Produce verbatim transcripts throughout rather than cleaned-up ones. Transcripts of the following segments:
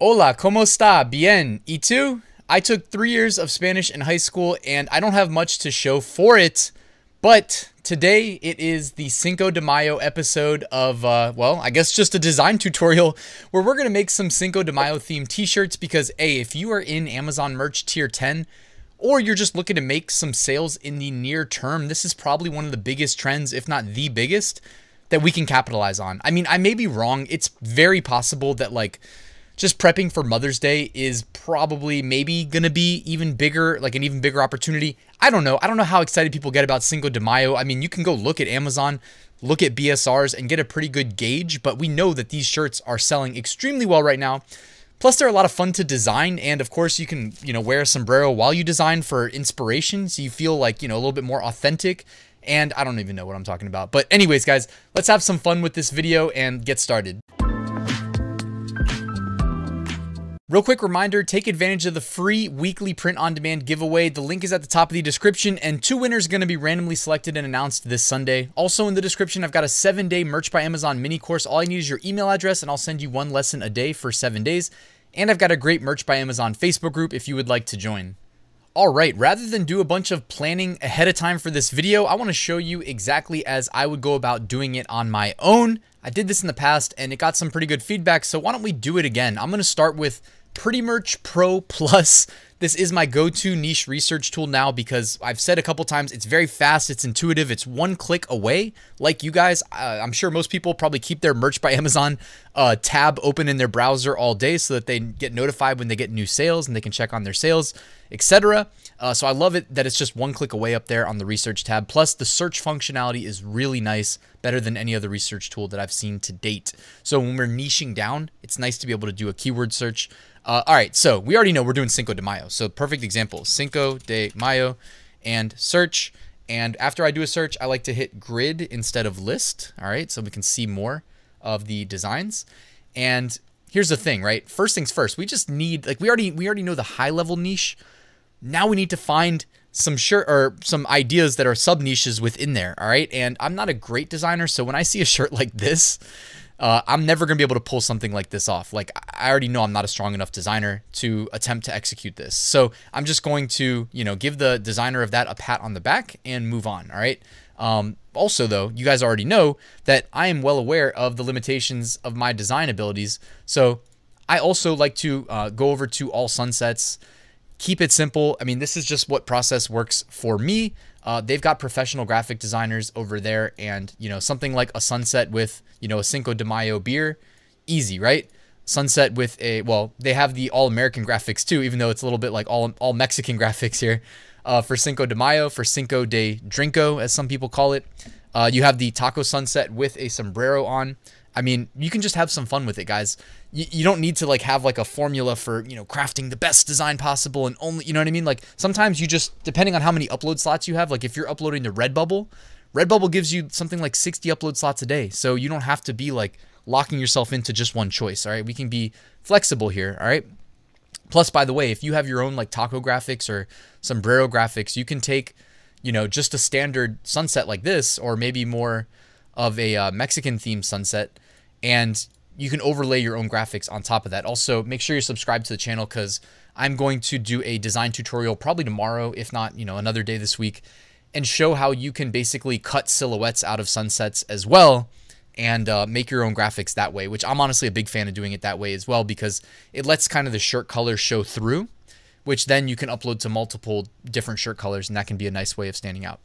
Hola, ¿cómo está? Bien. ¿Y tú? I took three years of Spanish in high school and I don't have much to show for it, but today it is the Cinco de Mayo episode of, uh, well, I guess just a design tutorial where we're going to make some Cinco de Mayo themed t-shirts because, hey, if you are in Amazon Merch Tier ten or you're just looking to make some sales in the near term, this is probably one of the biggest trends, if not the biggest, that we can capitalize on. I mean, I may be wrong. It's very possible that, like, just prepping for Mother's Day is probably maybe going to be even bigger, like an even bigger opportunity. I don't know. I don't know how excited people get about Cinco de Mayo. I mean, you can go look at Amazon, look at B S Rs and get a pretty good gauge, but we know that these shirts are selling extremely well right now. Plus, they're a lot of fun to design. And of course, you can, you know, wear a sombrero while you design for inspiration. So you feel like, you know, a little bit more authentic. And I don't even know what I'm talking about. But anyways, guys, let's have some fun with this video and get started. Real quick reminder, take advantage of the free weekly print-on-demand giveaway. The link is at the top of the description, and two winners are going to be randomly selected and announced this Sunday. Also in the description, I've got a seven-day Merch by Amazon mini course. All I need is your email address, and I'll send you one lesson a day for seven days. And I've got a great Merch by Amazon Facebook group if you would like to join. All right, rather than do a bunch of planning ahead of time for this video, I want to show you exactly as I would go about doing it on my own. I did this in the past, and it got some pretty good feedback, so why don't we do it again? I'm going to start with Pretty Merch Pro Plus. This is my go-to niche research tool now because I've said a couple times it's very fast, it's intuitive, it's one click away. Like you guys, uh, I'm sure most people probably keep their Merch by Amazon uh, tab open in their browser all day so that they get notified when they get new sales and they can check on their sales, et cetera. Uh, so I love it that it's just one click away up there on the research tab. Plus, the search functionality is really nice, better than any other research tool that I've seen to date. So when we're niching down, it's nice to be able to do a keyword search. Uh, all right, so we already know we're doing Cinco de Mayo. So perfect example, Cinco de Mayo and search. And after I do a search, I like to hit grid instead of list. All right, so we can see more of the designs. And here's the thing, right? First things first, we just need, like we already, we already know the high level niche. Now we need to find some shirt or some ideas that are sub niches within there. All right, and I'm not a great designer. So when I see a shirt like this, Uh, I'm never going to be able to pull something like this off. Like I already know I'm not a strong enough designer to attempt to execute this. So I'm just going to, you know, give the designer of that a pat on the back and move on. All right. Um, also, though, you guys already know that I am well aware of the limitations of my design abilities. So I also like to uh, go over to All Sunsets. Keep it simple. I mean, this is just what process works for me. Uh, they've got professional graphic designers over there and, you know, something like a sunset with, you know, a Cinco de Mayo beer. Easy, right? Sunset with a, well, they have the all American graphics too, even though it's a little bit like all, all Mexican graphics here uh, for Cinco de Mayo, for Cinco de Drinko, as some people call it. Uh, you have the taco sunset with a sombrero on. I mean, you can just have some fun with it, guys. You, you don't need to like have like a formula for, you know, crafting the best design possible and only, you know what I mean? Like sometimes you just, depending on how many upload slots you have, like if you're uploading to Redbubble, Redbubble gives you something like sixty upload slots a day. So you don't have to be like locking yourself into just one choice. All right. We can be flexible here. All right. Plus, by the way, if you have your own like taco graphics or sombrero graphics, you can take, you know, just a standard sunset like this, or maybe more of a uh, Mexican themed sunset. And you can overlay your own graphics on top of that. Also, make sure you're subscribed to the channel because I'm going to do a design tutorial probably tomorrow, if not, you know, another day this week, and show how you can basically cut silhouettes out of sunsets as well and uh, make your own graphics that way, which I'm honestly a big fan of doing it that way as well because it lets kind of the shirt color show through, which then you can upload to multiple different shirt colors, and that can be a nice way of standing out.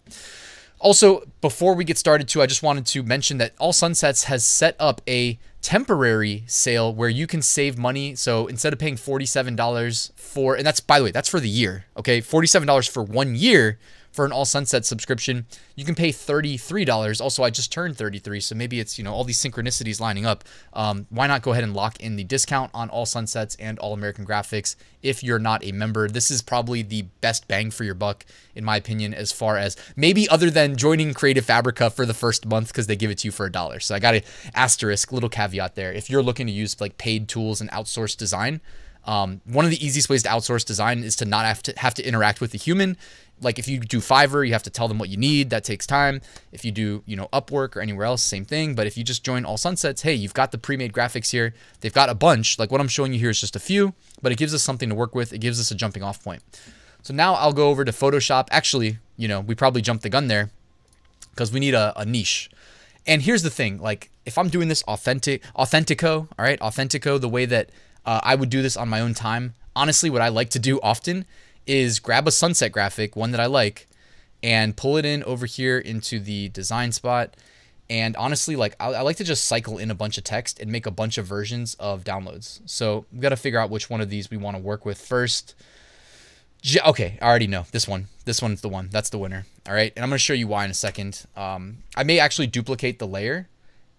Also, before we get started too, I just wanted to mention that All Sunsets has set up a temporary sale where you can save money. So instead of paying forty-seven dollars for, and that's, by the way, that's for the year, okay? forty-seven dollars for one year for an All Sunset subscription, you can pay thirty-three dollars. Also, I just turned thirty-three, so maybe it's, you know, all these synchronicities lining up. Um, why not go ahead and lock in the discount on All Sunsets and All American Graphics if you're not a member? This is probably the best bang for your buck, in my opinion, as far as maybe other than joining Creative Fabrica for the first month because they give it to you for a dollar. So I got an asterisk, little caveat there. If you're looking to use like paid tools and outsource design, Um, one of the easiest ways to outsource design is to not have to have to interact with the human. Like if you do Fiverr, you have to tell them what you need. That takes time. If you do, you know, Upwork or anywhere else, same thing. But if you just join All Sunsets, hey, you've got the pre-made graphics here. They've got a bunch. Like what I'm showing you here is just a few, but it gives us something to work with. It gives us a jumping off point. So now I'll go over to Photoshop. Actually, you know, we probably jumped the gun there because we need a, a niche. And here's the thing. Like if I'm doing this authentic, Authentico, all right, Authentico, the way that uh, I would do this on my own time. Honestly, what I like to do often is grab a sunset graphic, one that I like, and pull it in over here into the design spot. And honestly, like I, I like to just cycle in a bunch of text and make a bunch of versions of downloads. So we've got to figure out which one of these we want to work with first. Okay, I already know this one. This one's the one. That's the winner. All right, and I'm going to show you why in a second. Um, I may actually duplicate the layer.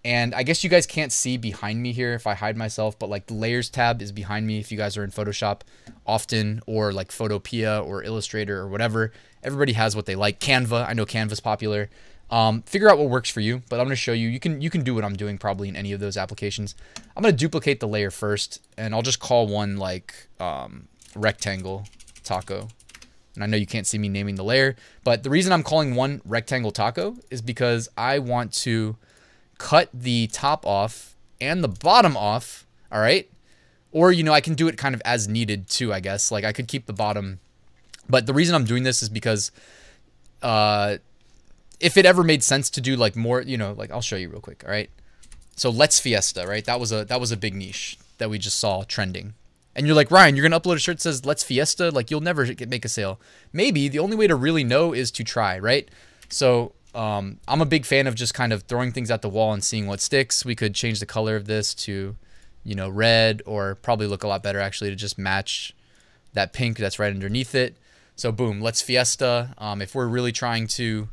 And I guess you guys can't see behind me here if I hide myself, but like the layers tab is behind me if you guys are in Photoshop often, or like Photopea or Illustrator or whatever. Everybody has what they like. Canva, I know Canva's popular. Um, figure out what works for you, but I'm gonna show you, you can, you can do what I'm doing probably in any of those applications. I'm gonna duplicate the layer first and I'll just call one like um, rectangle taco. And I know you can't see me naming the layer, but the reason I'm calling one rectangle taco is because I want to cut the top off and the bottom off. All right. Or, you know, I can do it kind of as needed too, I guess. Like I could keep the bottom, but the reason I'm doing this is because, uh, if it ever made sense to do like more, you know, like I'll show you real quick. All right. So Let's Fiesta, right? That was a, that was a big niche that we just saw trending. And you're like, Ryan, you're going to upload a shirt that says Let's Fiesta. Like you'll never make a sale. Maybe the only way to really know is to try. Right. So Um, I'm a big fan of just kind of throwing things at the wall and seeing what sticks. We could change the color of this to, you know, red, or probably look a lot better actually to just match that pink that's right underneath it. So boom, Let's Fiesta. Um, if we're really trying to,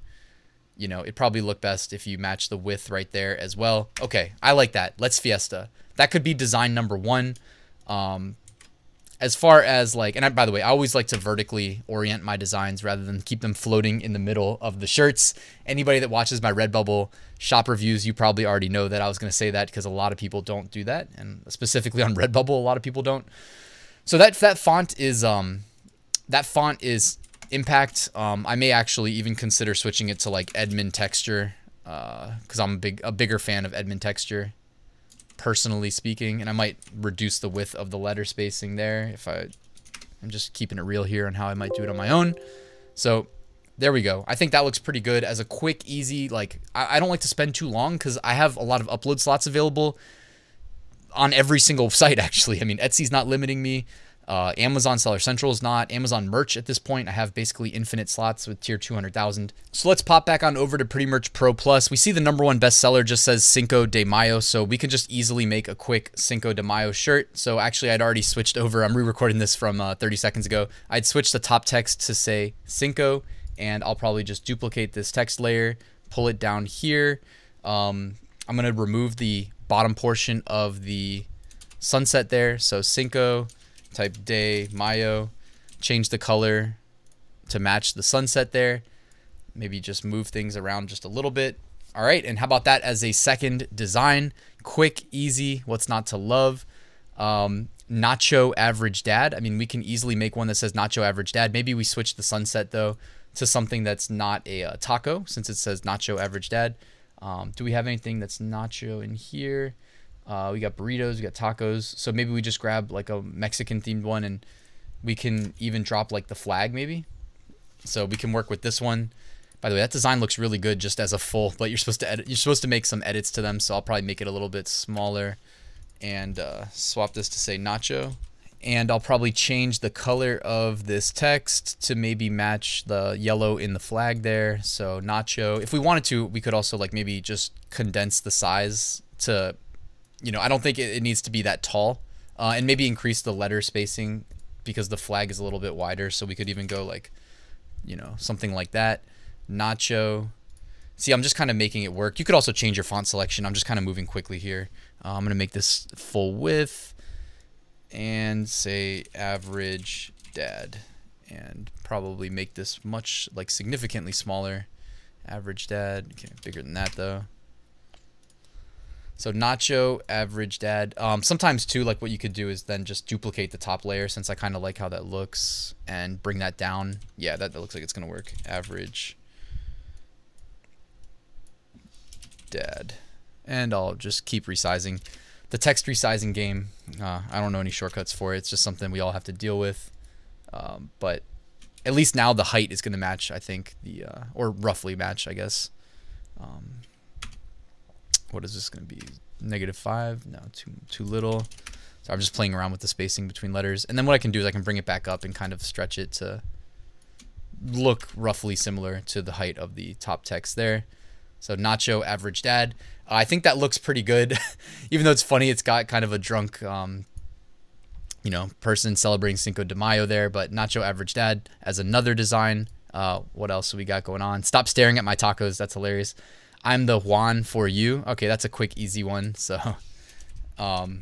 you know, it probably look best if you match the width right there as well. Okay. I like that. Let's Fiesta. That could be design number one. Um, as far as like, and I, by the way, I always like to vertically orient my designs rather than keep them floating in the middle of the shirts. Anybody that watches my Redbubble shop reviews, you probably already know that I was going to say that because a lot of people don't do that. And specifically on Redbubble, a lot of people don't. So that, that font is, um, that font is Impact. Um, I may actually even consider switching it to like Edmund Texture. Uh, cause I'm a big, a bigger fan of Edmund Texture, personally speaking, and I might reduce the width of the letter spacing there if I, I'm just keeping it real here on how I might do it on my own. So there we go. I think that looks pretty good as a quick, easy, like I, I don't like to spend too long because I have a lot of upload slots available on every single site actually. I mean, Etsy's not limiting me. Uh, Amazon Seller Central is not. Amazon Merch at this point, I have basically infinite slots with tier two hundred thousand. So let's pop back on over to Pretty Merch Pro Plus. We see the number one bestseller just says Cinco de Mayo. So we can just easily make a quick Cinco de Mayo shirt. So actually I'd already switched over. I'm re-recording this from uh, thirty seconds ago. I'd switched the top text to say Cinco, and I'll probably just duplicate this text layer, pull it down here. Um, I'm going to remove the bottom portion of the sunset there. So Cinco, type de Mayo, change the color to match the sunset there. Maybe just move things around just a little bit. All right. And how about that as a second design? Quick, easy, what's not to love? Um, Nacho Average Dad. I mean, we can easily make one that says Nacho Average Dad. Maybe we switch the sunset though to something that's not a uh, taco since it says Nacho Average Dad. Um, do we have anything that's nacho in here? Uh, we got burritos, we got tacos. So maybe we just grab like a Mexican themed one, and we can even drop like the flag maybe. So we can work with this one. By the way, that design looks really good just as a full, but you're supposed to edit, you're supposed to make some edits to them. So I'll probably make it a little bit smaller and uh, swap this to say nacho. And I'll probably change the color of this text to maybe match the yellow in the flag there. So nacho, if we wanted to, we could also like maybe just condense the size to, you know, I don't think it needs to be that tall, uh, and maybe increase the letter spacing because the flag is a little bit wider. So we could even go like, you know, something like that. Nacho. See, I'm just kind of making it work. You could also change your font selection. I'm just kind of moving quickly here. Uh, I'm going to make this full width and say Average Dad, and probably make this much like significantly smaller. Average Dad. Okay, bigger than that though. So Nacho, Average Dad. Um, sometimes too, like what you could do is then just duplicate the top layer, since I kind of like how that looks, and bring that down. Yeah, that, that looks like it's gonna work. Average Dad. And I'll just keep resizing. The text resizing game, uh, I don't know any shortcuts for it. It's just something we all have to deal with. Um, but at least now the height is going to match, I think, the uh, or roughly match, I guess. Um, what is this going to be? Negative five? No, too, too little. So I'm just playing around with the spacing between letters. And then what I can do is I can bring it back up and kind of stretch it to look roughly similar to the height of the top text there. So Nacho, Average Dad. Uh, I think that looks pretty good. Even though it's funny, it's got kind of a drunk, um, you know, person celebrating Cinco de Mayo there. But Nacho, Average Dad as another design. Uh, what else we got going on? Stop staring at my tacos. That's hilarious. I'm the Juan for you. Okay, that's a quick, easy one. So um,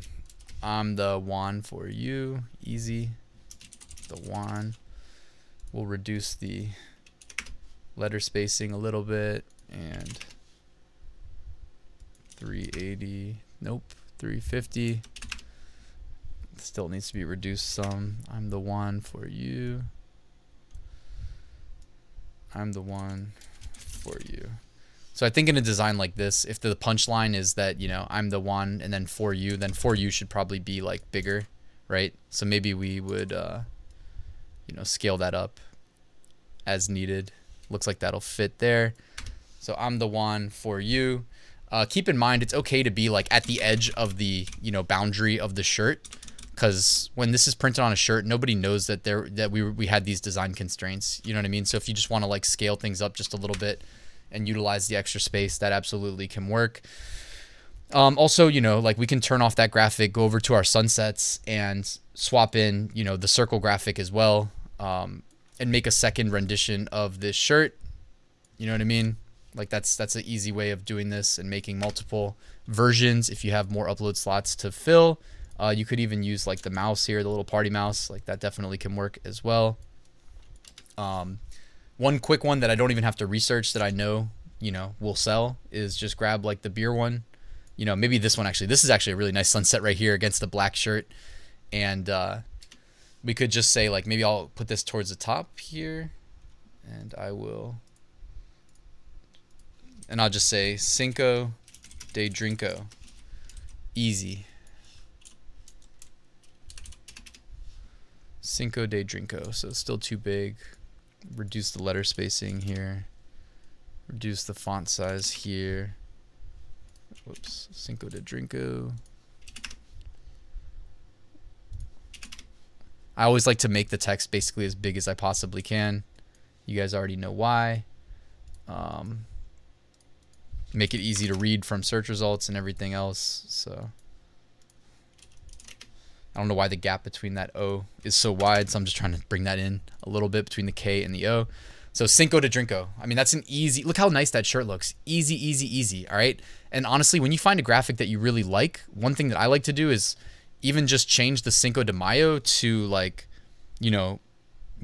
I'm the Juan for you. Easy. The Juan. We'll reduce the letter spacing a little bit. And three eighty, nope, three fifty. Still needs to be reduced some. I'm the one for you. I'm the one for you. So I think in a design like this, if the punchline is that, you know, I'm the one and then for you, then for you should probably be like bigger, right? So maybe we would, uh, you know, scale that up as needed. Looks like that'll fit there. So I'm the one for you. Uh, keep in mind, it's okay to be like at the edge of the, you know, boundary of the shirt, because when this is printed on a shirt, nobody knows that there that we we had these design constraints. You know what I mean? So if you just want to like scale things up just a little bit and utilize the extra space, that absolutely can work. Um, also, you know, like we can turn off that graphic, go over to our sunsets, and swap in, you know, the circle graphic as well, um, and make a second rendition of this shirt. You know what I mean? Like that's that's an easy way of doing this and making multiple versions. If you have more upload slots to fill, uh, you could even use like the mouse here, the little party mouse. Like that definitely can work as well. Um, one quick one that I don't even have to research that I know you know will sell is just grab like the beer one. You know, maybe this one actually. This is actually a really nice sunset right here against the black shirt, and uh, we could just say like maybe I'll put this towards the top here, and I will. And I'll just say Cinco de Drinko, easy. Cinco de Drinko, so it's still too big. Reduce the letter spacing here. Reduce the font size here. Whoops, Cinco de Drinko. I always like to make the text basically as big as I possibly can. You guys already know why. Um, Make it easy to read from search results and everything else. So I don't know why the gap between that O is so wide. So I'm just trying to bring that in a little bit between the K and the O. So Cinco de Drinko. I mean, that's an easy, look how nice that shirt looks. Easy, easy, easy. All right. And honestly, when you find a graphic that you really like, one thing that I like to do is even just change the Cinco de Mayo to like, you know,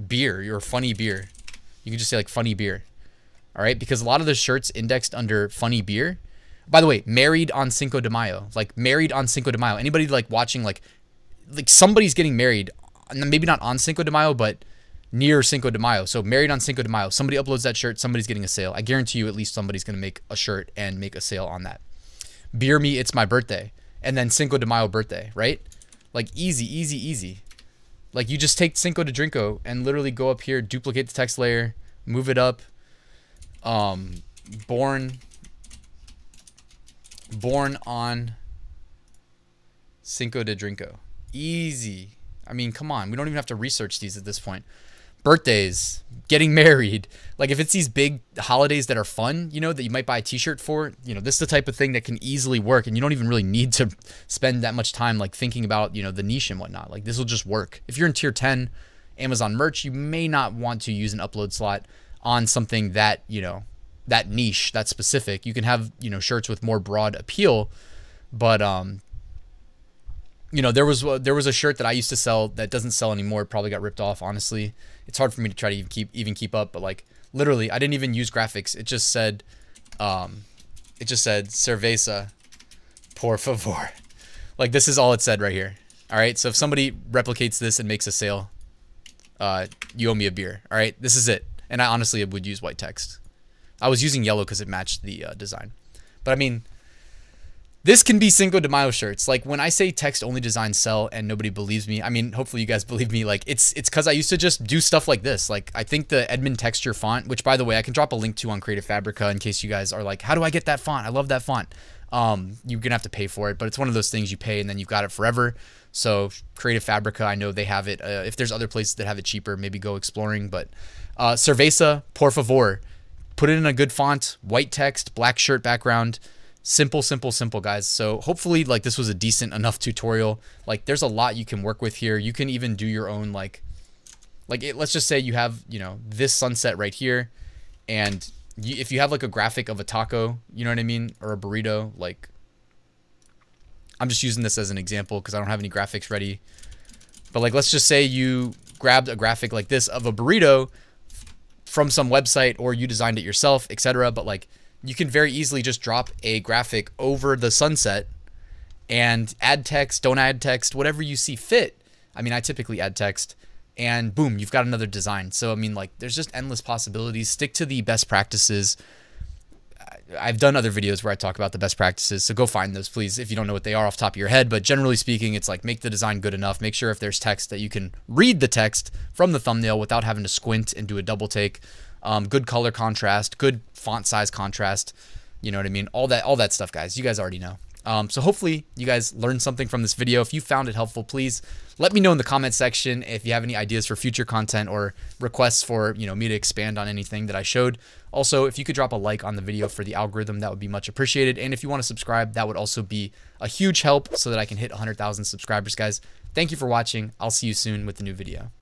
beer, your funny beer. You can just say like funny beer. All right, because a lot of the shirts indexed under funny beer. By the way, married on Cinco de Mayo, like married on Cinco de Mayo. Anybody like watching, like, like somebody's getting married, maybe not on Cinco de Mayo, but near Cinco de Mayo. So married on Cinco de Mayo. Somebody uploads that shirt, somebody's getting a sale. I guarantee you at least somebody's going to make a shirt and make a sale on that. Beer me, it's my birthday. And then Cinco de Mayo birthday, right? Like easy, easy, easy. Like you just take Cinco de Drinko and literally go up here, duplicate the text layer, move it up. Um, born, born on Cinco de Drinko. Easy. I mean, come on. We don't even have to research these at this point. Birthdays, getting married. Like if it's these big holidays that are fun, you know, that you might buy a t-shirt for, you know, this is the type of thing that can easily work. And you don't even really need to spend that much time like thinking about, you know, the niche and whatnot. Like this will just work. If you're in tier ten Amazon merch, you may not want to use an upload slot on something that, you know, that niche, that specific. You can have, you know, shirts with more broad appeal, but, um, you know, there was, uh, there was a shirt that I used to sell that doesn't sell anymore. It probably got ripped off. Honestly, it's hard for me to try to even keep, even keep up, but like literally I didn't even use graphics. It just said, um, it just said cerveza Por favor. Like, this is all it said right here. All right, so if somebody replicates this and makes a sale, uh, you owe me a beer. All right, this is it. And I honestly would use white text. I was using yellow because it matched the uh, design. But I mean, this can be Cinco de Mayo shirts. Like, when I say text only design sell and nobody believes me, I mean, hopefully you guys believe me. Like, it's it's because I used to just do stuff like this. Like, I think the Edmund Texture font, which by the way, I can drop a link to on Creative Fabrica in case you guys are like, how do I get that font? I love that font. Um, you're gonna have to pay for it, but it's one of those things you pay and then you've got it forever. So Creative Fabrica, I know they have it. Uh, if there's other places that have it cheaper, maybe go exploring. But uh, Cerveza, por favor. Put it in a good font, white text, black shirt background. Simple, simple, simple, guys. So hopefully, like, this was a decent enough tutorial. Like, there's a lot you can work with here. You can even do your own, like, like it, let's just say you have, you know, this sunset right here. And you, if you have like a graphic of a taco, you know what I mean? Or a burrito, like, I'm just using this as an example because I don't have any graphics ready. But like, let's just say you grabbed a graphic like this of a burrito from some website, or you designed it yourself, et cetera. But like, you can very easily just drop a graphic over the sunset and add text, don't add text, whatever you see fit. I mean, I typically add text, and boom, you've got another design. So, I mean, like, there's just endless possibilities. Stick to the best practices. I've done other videos where I talk about the best practices, so go find those, please, if you don't know what they are off the top of your head. But generally speaking, it's like, make the design good enough. Make sure if there's text that you can read the text from the thumbnail without having to squint and do a double take. Um, good color contrast, good font size contrast. You know what I mean? All that, all that stuff, guys. You guys already know. Um, so hopefully you guys learned something from this video. If you found it helpful, please let me know in the comment section if you have any ideas for future content or requests for, you know, me to expand on anything that I showed. Also, if you could drop a like on the video for the algorithm, that would be much appreciated. And if you want to subscribe, that would also be a huge help so that I can hit one hundred thousand subscribers, guys. Thank you for watching. I'll see you soon with a new video.